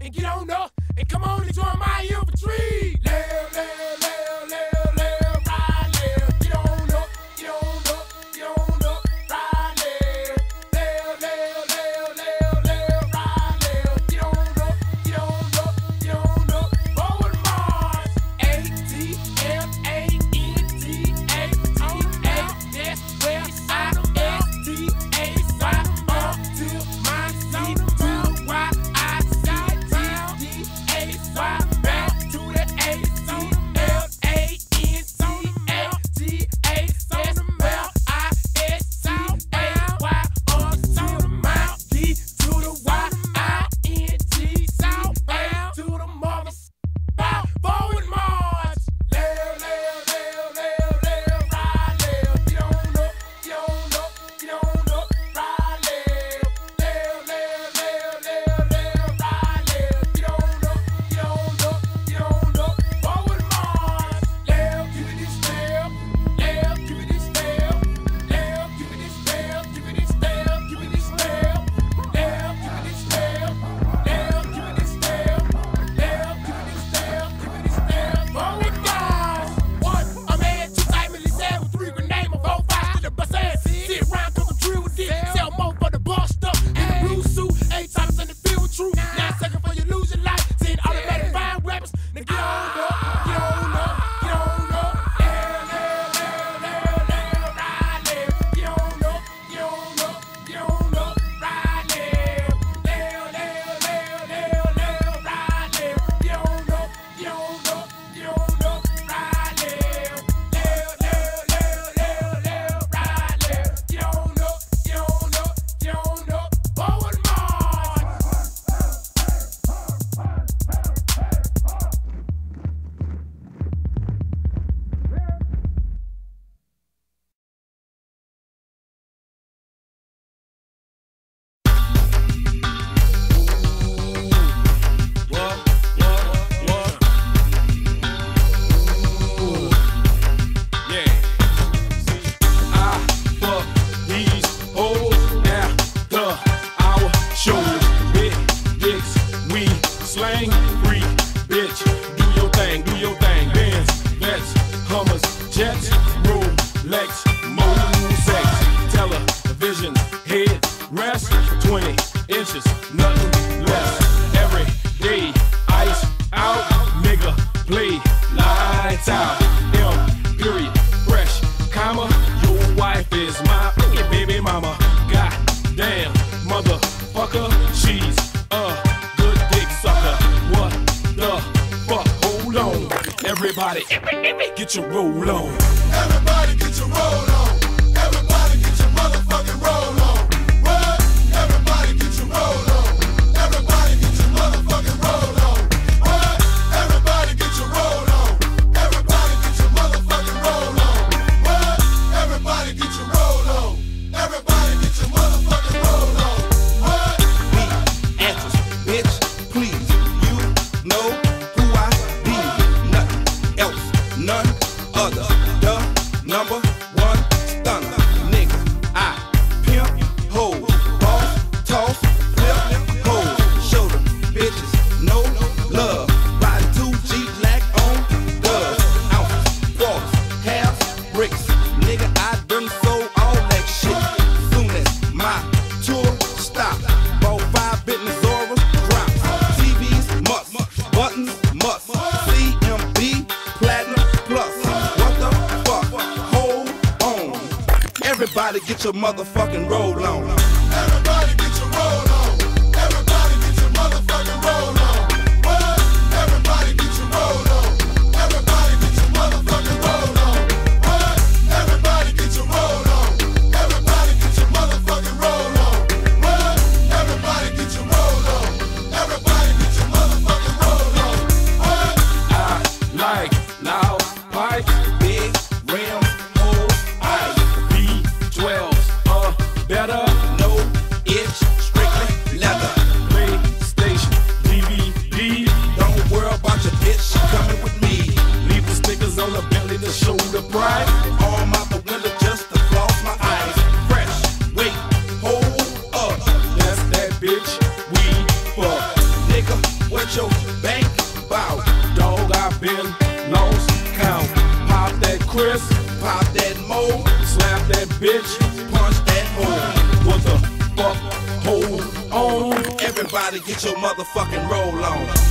and get on up and come on and join my infantry. Lay, lay, lay, lay, lay, ride, lay. Get on up, get on up, get on up, ride, lay. Lay, lay, lay, lay, lay, ride, lay. Get on up, get on up, get on up, forward march. A-T-M-A-N-T-A-T-A. That's where I am. T-A-Y until my seat. Motherfucking roll on. Everybody get your roll on. Everybody get your motherfucking roll on. What? Everybody get your roll on. Everybody get your motherfucking roll on. What? Everybody get your roll on. Everybody get your motherfucking roll on. What? Everybody get your roll on. Everybody get your motherfucking roll on. What? I like loud pipes, big rims, holes, ice, B12. Better know it at your bank bout. Dog, I've been lost count. Pop that crisp, pop that mold, slap that bitch, punch that hole. What the fuck? Hold on. Everybody get your motherfucking roll on.